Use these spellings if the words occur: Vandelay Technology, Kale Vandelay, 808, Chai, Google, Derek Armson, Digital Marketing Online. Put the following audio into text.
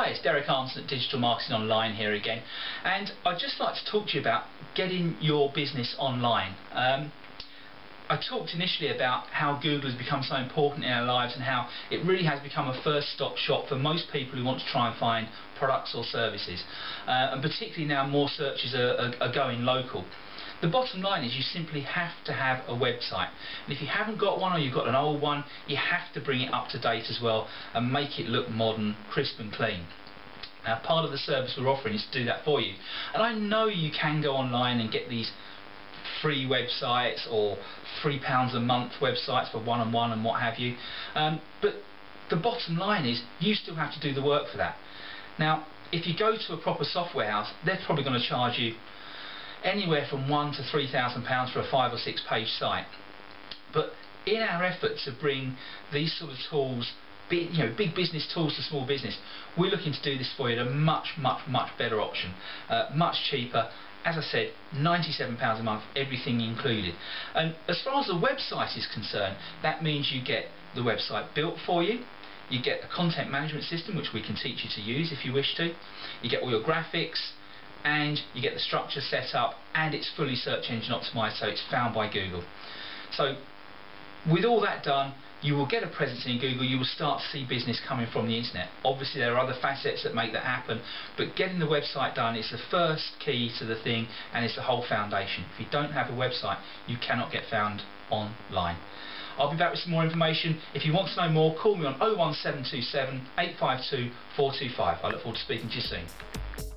Hi, it's Derek Armson at Digital Marketing Online here again, and I'd just like to talk to you about getting your business online. I talked initially about how Google has become so important in our lives and how it really has become a first-stop shop for most people who want to try and find products or services, and particularly now more searches are going local. The bottom line is you simply have to have a website, and if you haven't got one or you've got an old one, you have to bring it up to date as well and make it look modern, crisp and clean. Now, part of the service we're offering is to do that for you, and I know you can go online and get these free websites or £3 a month websites for one-on-one and what have you, but the bottom line is you still have to do the work for that. Now, if you go to a proper software house, they're probably going to charge you anywhere from £1,000 to £3,000 for a 5 or 6 page site. But in our effort to bring these sort of tools, big business tools to small business, we're looking to do this for you at a much better option, much cheaper. As I said, £97 a month, everything included. And as far as the website is concerned, that means you get the website built for you. You get a content management system, which we can teach you to use if you wish to. You get all your graphics, and you get the structure set up, and it's fully search engine optimized, so it's found by Google. So with all that done, you will get a presence in Google, you will start to see business coming from the internet. Obviously there are other facets that make that happen, but getting the website done is the first key to the thing, and it's the whole foundation. If you don't have a website, you cannot get found online. I'll be back with some more information. If you want to know more, call me on 01727 852 425. I look forward to speaking to you soon.